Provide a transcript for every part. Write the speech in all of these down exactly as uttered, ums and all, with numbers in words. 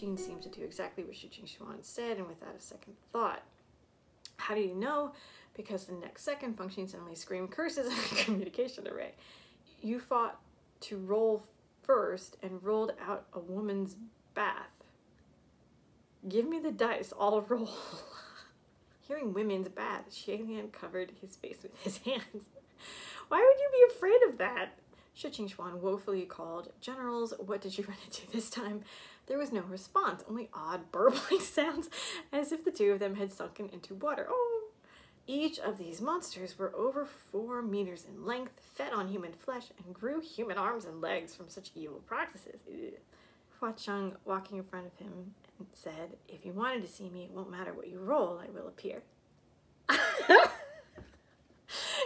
Qin seemed to do exactly what Shi Qingxuan said, and without a second thought. How do you know? Because the next second, Feng Xin suddenly screamed curses at the communication array. You fought to roll first and rolled out a woman's bath. Give me the dice, I'll roll. Hearing women's bath, Xie Lian covered his face with his hands. Why would you be afraid of that? Shi Qingxuan woefully called, Generals, what did you run into this time? There was no response, only odd burbling sounds, as if the two of them had sunken into water. Oh! Each of these monsters were over four meters in length, fed on human flesh, and grew human arms and legs from such evil practices. Ugh. Hua Cheng, walking in front of him, and said, If you wanted to see me, it won't matter what you roll, I will appear.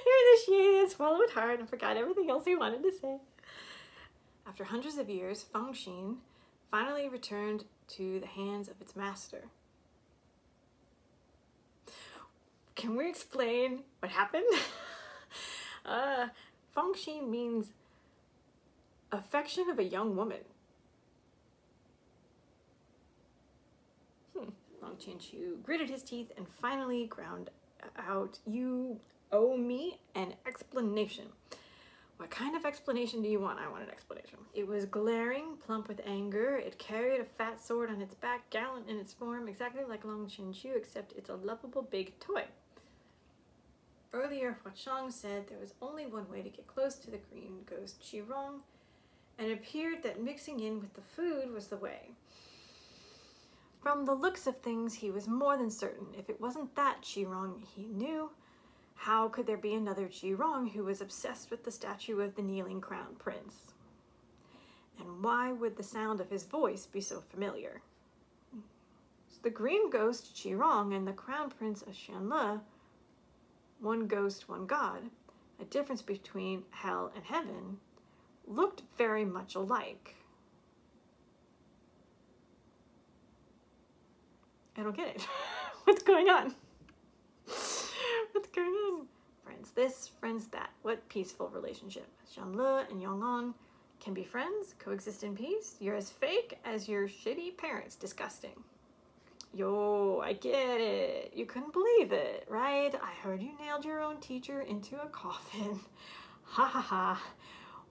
Here the Xie swallowed hard and forgot everything else he wanted to say. After hundreds of years, Feng Xin finally returned to the hands of its master. Can we explain what happened? uh, Feng Xin means affection of a young woman. Hmm. Long Qianqiu gritted his teeth and finally ground out, You owe me an explanation. What kind of explanation do you want? I want an explanation. It was glaring, plump with anger. It carried a fat sword on its back, gallant in its form, exactly like Long Chenchu, except it's a lovable big toy. Earlier, Hua Cheng said there was only one way to get close to the green ghost Qi Rong, and it appeared that mixing in with the food was the way. From the looks of things, he was more than certain. If it wasn't that Qi Rong he knew, how could there be another Qi Rong who was obsessed with the statue of the kneeling crown prince? And why would the sound of his voice be so familiar? So the green ghost Qi Rong and the crown prince of Xianle, one ghost, one god, a difference between hell and heaven, looked very much alike. I don't get it. What's going on? What's going on? Friends this, friends that. What peaceful relationship? Xianle and Yong'an can be friends, coexist in peace. You're as fake as your shitty parents. Disgusting. Yo, I get it. You couldn't believe it, right? I heard you nailed your own teacher into a coffin. Ha ha ha.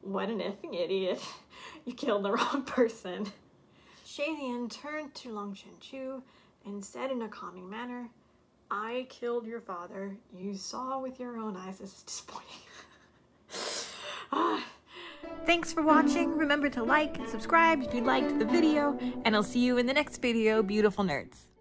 What an effing idiot. You killed the wrong person. Xie Lian turned to Long Chenchu and said in a calming manner, I killed your father. You saw with your own eyes. This is disappointing. ah. Thanks for watching. Remember to like and subscribe if you liked the video, and I'll see you in the next video, beautiful nerds.